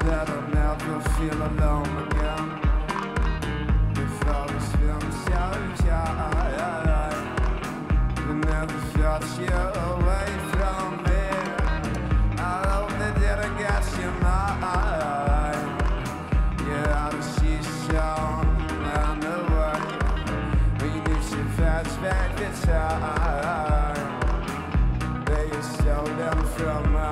that I'll never feel alone again. If I was feeling so tired, you never shut you away from me. I hope that didn't get you mine. You're out of season and the way. We need to fetch back the time that you stole them from us.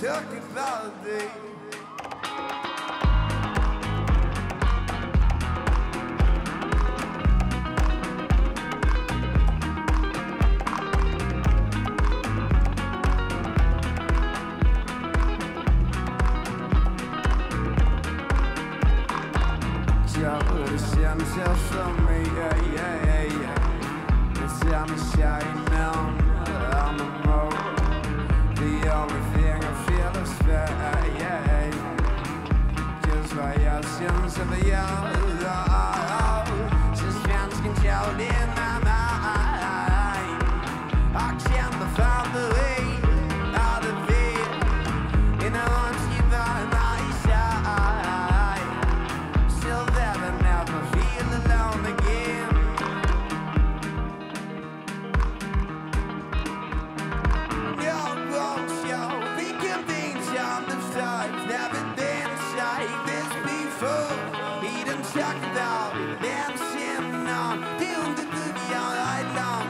Talk about it. Trouble is gentle for me, yeah, yeah, yeah. The sun is shining down on the moon. The only thing I feel is fair. Just variations of the yellow. Suspense controlled in my mind. I can't find the way out of it, and I want you by my side, so that I never feel alone again. Yo, never been like this before. He done talked about it, dancing on, doing the boogie all night long.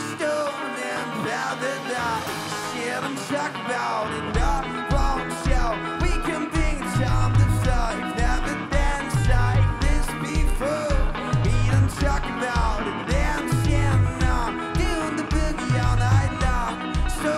Stoned in paradise, shit, I'm talking about it. Not wrong, so we can bring time to fly. Never danced like this before. He done talked about it, dancing on, doing the boogie all night long. So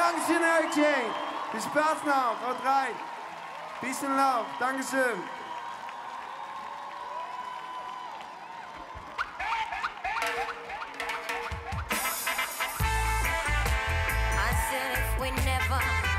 Dankeschön, Erikchen. Viel Spaß noch, haut rein. Peace and love, Dankeschön. I said if we never